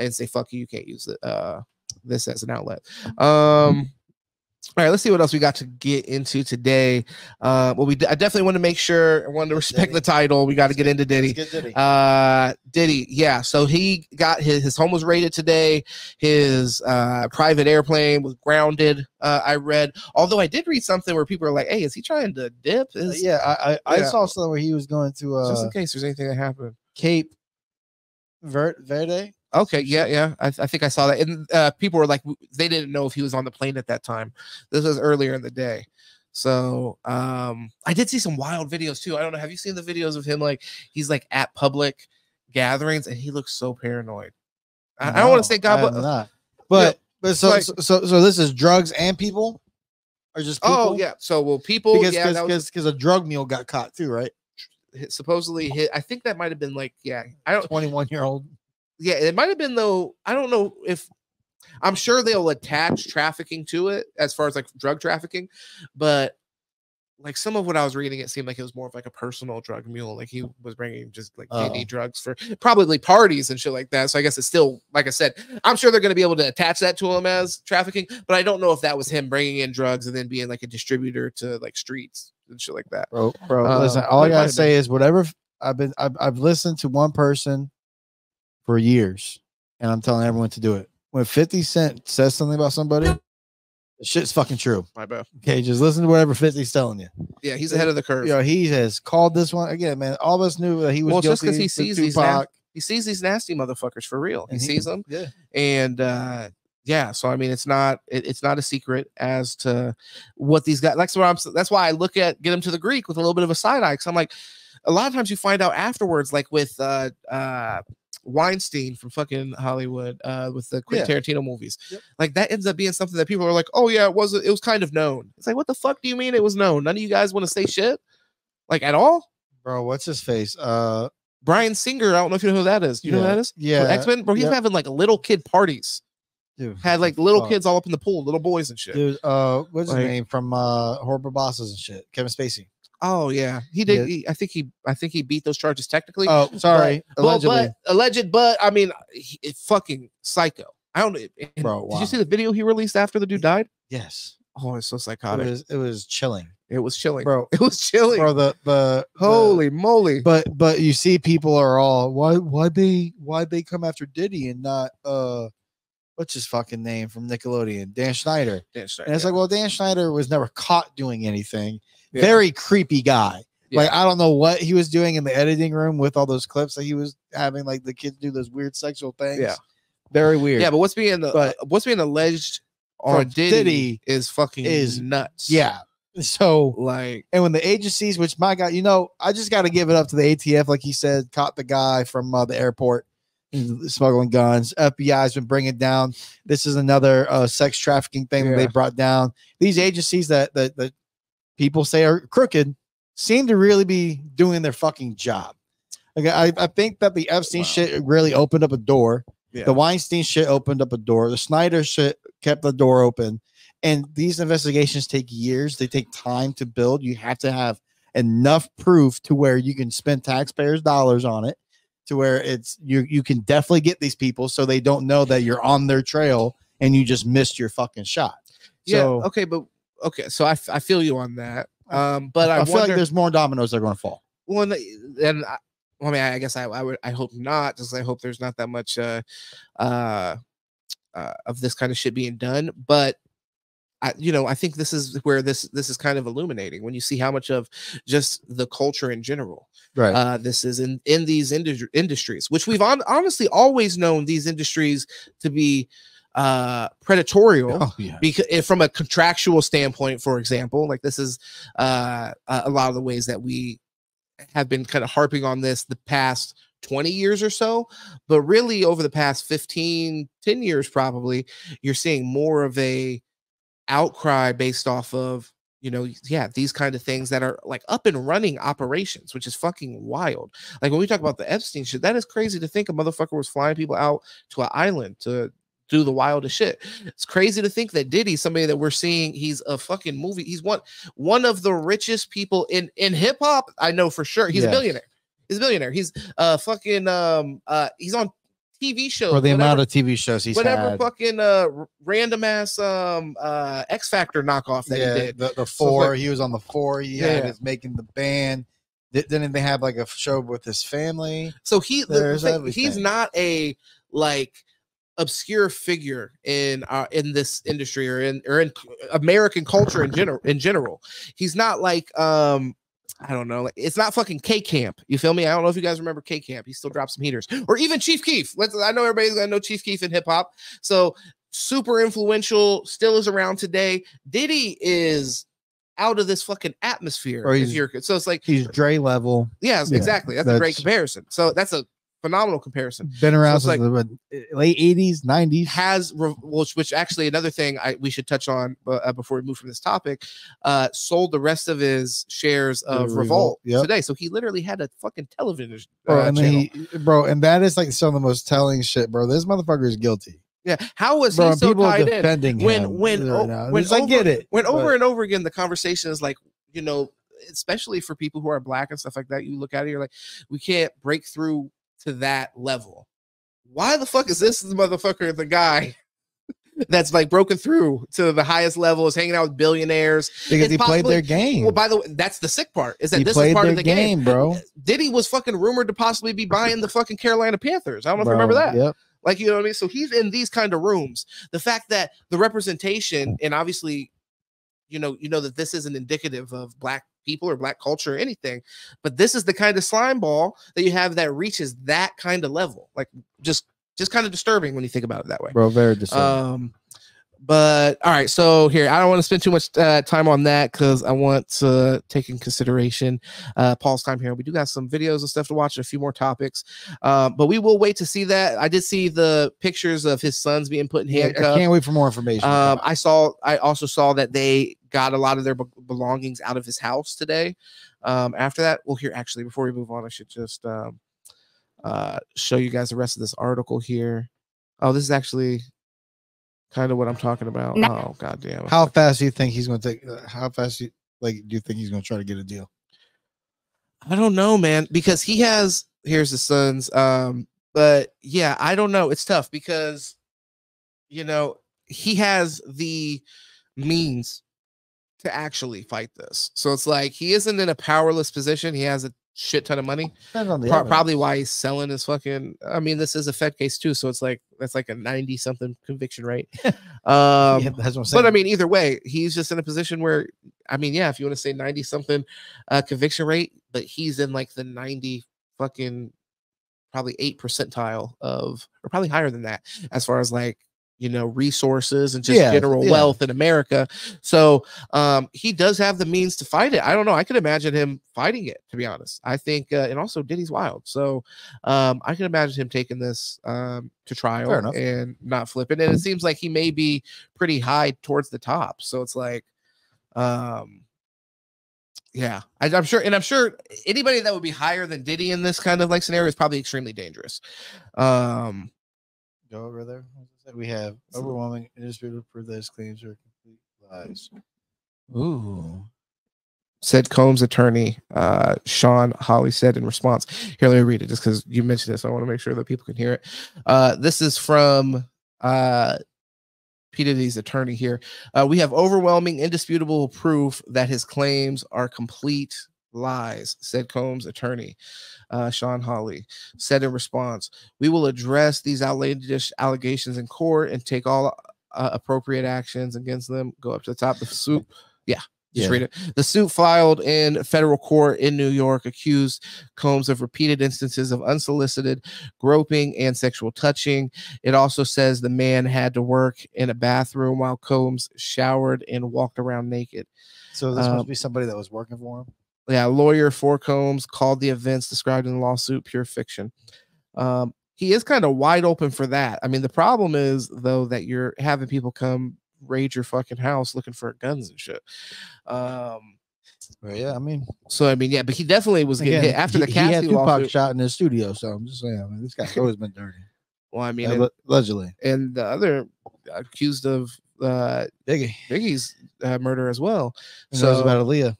and say, fuck you, you can't use it, this as an outlet. All right, let's see what else we got to get into today. Well, I definitely want to make sure, I want to respect Diddy. The title. We got to get into Diddy. Diddy, yeah. So he got his home was raided today. His private airplane was grounded. I read, although I did read something where people are like, "Hey, is he trying to dip?" I saw something where he was going to just in case there's anything that happened. Cape Verde. Okay, yeah, I think I saw that, and people were like, they didn't know if he was on the plane at that time. This was earlier in the day, so I did see some wild videos too. I don't know. Have you seen the videos of him? Like he's like at public gatherings, and he looks so paranoid. No, I don't want to say God, but so this is drugs and people, or just people? Oh yeah. So well, people because a drug mule got caught too, right? Supposedly hit. I think that might have been like 21-year-old. Yeah, it might have been, though, I don't know if, I'm sure they'll attach trafficking to it as far as, like, drug trafficking, but, like, some of what I was reading, it seemed like it was more of, like, a personal drug mule. Like, he was bringing just, like, any drugs for probably parties and shit like that, so I guess it's still, like I said, I'm sure they're going to be able to attach that to him as trafficking, but I don't know if that was him bringing in drugs and then being, like, a distributor to, like, streets and shit like that. Bro, listen, all I got to say is whatever, I've listened to one person for years, and I'm telling everyone to do it. When 50 Cent says something about somebody, the shit's fucking true. My bad. Okay, just listen to whatever 50's telling you. Yeah, he's ahead of the curve. You know, he has called this one again, man. All of us knew that he was guilty. Just because he sees Tupac. He sees these nasty motherfuckers for real. He sees them. Yeah, and yeah. So I mean, it's not a secret as to what these guys. Like, so that's why I look at Get Him to the Greek with a little bit of a side eye, because I'm like, a lot of times you find out afterwards, like with Weinstein from fucking Hollywood with the Quentin Tarantino movies. Yep. Like that ends up being something that people are like, "Oh yeah, it was kind of known." It's like, what the fuck do you mean it was known? None of you guys want to say shit like at all? Bro, what's his face? Brian Singer, I don't know if you know who that is. You know who that is? Yeah. X-Men, bro, he's having like little kid parties. Dude, had like little kids all up in the pool, little boys and shit. Dude, what's his name from Horrible Bosses and shit? Kevin Spacey. Oh yeah, he did. Yeah. I think he beat those charges technically. Oh, sorry, alleged. But I mean, it's fucking psycho. I don't. Bro, wow. Did you see the video he released after the dude died? Yes. Oh, it's so psychotic. It was chilling. It was chilling, bro. It was chilling, bro. Holy moly. But you see, people are all why they come after Diddy and not what's his fucking name from Nickelodeon, Dan Schneider. Dan Schneider. And it's like, well, Dan Schneider was never caught doing anything. Yeah. Very creepy guy. Yeah. Like, I don't know what he was doing in the editing room with all those clips that he was having, like the kids do those weird sexual things. Yeah, very weird. Yeah, but what's being alleged on Diddy is fucking nuts. Yeah. So like, and when the agencies, which my God, you know, I just got to give it up to the ATF, like he said, caught the guy from the airport smuggling guns. FBI's been bringing down. This is another sex trafficking thing that they brought down. These agencies that people say are crooked seem to really be doing their fucking job. Okay, I think that the Epstein shit really opened up a door. Yeah. The Weinstein shit opened up a door. The Schneider shit kept the door open. And these investigations take years. They take time to build. You have to have enough proof to where you can spend taxpayers' dollars on it, to where it's you can definitely get these people so they don't know that you're on their trail and you just missed your fucking shot. Yeah, so, okay, but okay, so I feel you on that, but I feel like there's more dominoes that are going to fall. Well, and I mean, I guess I hope not. Just I hope there's not that much of this kind of shit being done. But I think this is where this is kind of illuminating when you see how much of just the culture in general. Right. This is in these industries, which we've honestly always known these industries to be predatorial. Oh, yeah. Because from a contractual standpoint, for example, like this is a lot of the ways that we have been kind of harping on this the past 20 years or so, but really over the past 10 years probably, you're seeing more of a outcry based off of, you know, yeah, these kind of things that are like up and running operations, which is fucking wild. Like when we talk about the Epstein shit, that is crazy to think a motherfucker was flying people out to an island to do the wildest shit. It's crazy to think that Diddy, somebody that we're seeing, he's a fucking movie. He's one of the richest people in hip hop. I know for sure. He's a billionaire. He's a billionaire. He's fucking he's on TV shows, for the amount of TV shows he's had, fucking random ass X Factor knockoff that he did. The Four, so like, he was on the Four. He had his making the band. Didn't they have like a show with his family? So he's not a like obscure figure in this industry or in American culture in general. He's not like I don't know. Like, it's not fucking K Camp. You feel me? I don't know if you guys remember K Camp. He still drops some heaters. Or even Chief Keef. I know everybody's gonna know Chief Keef in hip hop. So super influential, still is around today. Diddy is out of this fucking atmosphere. So it's like he's Dre level. Yes, yeah, exactly. That's a great comparison. So that's a phenomenal comparison. Been around since the late 80s, 90s. Which actually another thing we should touch on before we move from this topic, sold the rest of his shares of Revolt today. So he literally had a fucking television channel. And that is like some of the most telling shit, bro. This motherfucker is guilty. Yeah, how was he so tied in? I get it. Over and over again, the conversation is like, you know, especially for people who are black and stuff like that, you look at it, you're like, we can't break through to that level. Why the fuck is this motherfucker the guy that's like broken through to the highest level, is hanging out with billionaires? Because he played their game. Well, by the way, that's the sick part, is that this is part of the game, bro. Diddy was fucking rumored to possibly be buying the fucking Carolina Panthers. I don't know if you remember that. Yep. Like, you know what I mean? So he's in these kind of rooms. The fact that the representation, and obviously, you know that this isn't indicative of black people or black culture or anything, but this is the kind of slime ball that you have that reaches that kind of level. Like, just kind of disturbing when you think about it that way. Bro, very disturbing. But all right, so here, I don't want to spend too much time on that because I want to take in consideration Paul's time here. We do got some videos and stuff to watch, and a few more topics, but we will wait to see that. I did see the pictures of his sons being put in handcuffs. I can't wait for more information. I also saw that they got a lot of their belongings out of his house today. After that, before we move on, I should just show you guys the rest of this article here. Oh, this is actually kind of what I'm talking about. Oh, goddamn! How fast do you think he's going to take? How fast do you think he's going to try to get a deal? I don't know, man. Because he has. Here's the sons. But yeah, I don't know. It's tough because, you know, he has the means to actually fight this. So it's like he isn't in a powerless position. He has a shit ton of money. Probably why he's selling his fucking. I mean, this is a Fed case too, so it's like that's like a 90-something conviction rate. Yeah, that's what I'm saying. But I mean, either way, he's just in a position where, I mean, yeah, if you want to say 90-something conviction rate, but he's in like the 90 fucking probably 8th percentile of, or probably higher than that, as far as like, you know, resources and just general wealth in America. So he does have the means to fight it. I don't know. I could imagine him fighting it, to be honest. I think, and also Diddy's wild. So I can imagine him taking this to trial and not flipping. And it seems like he may be pretty high towards the top. So it's like, yeah, I'm sure. And I'm sure anybody that would be higher than Diddy in this kind of like scenario is probably extremely dangerous. Go over there. We have overwhelming indisputable proof that his claims are complete lies. Ooh. Said Combs' attorney, Sean Holley, said in response. Here, let me read it just because you mentioned this. I want to make sure that people can hear it. This is from P. Diddy's attorney here. We have overwhelming indisputable proof that his claims are complete lies, said Combs' attorney, Sean Holley, said in response. We will address these outlandish allegations in court and take all appropriate actions against them. Go up to the top of the suit. Yeah, just read it. The suit filed in federal court in New York accused Combs of repeated instances of unsolicited groping and sexual touching. It also says the man had to work in a bathroom while Combs showered and walked around naked. So this must be somebody that was working for him? Yeah, lawyer for Combs called the events described in the lawsuit pure fiction. He is kind of wide open for that. I mean, the problem is, though, that you're having people come raid your fucking house looking for guns and shit. Yeah, I mean. So, I mean, yeah, but he definitely was getting hit after the Cassie lawsuit. He had Tupac shot in his studio, so I'm just saying, man, this guy's always been dirty. Well, I mean. Allegedly. And the other accused of Biggie's murder as well. And so it was about Aaliyah.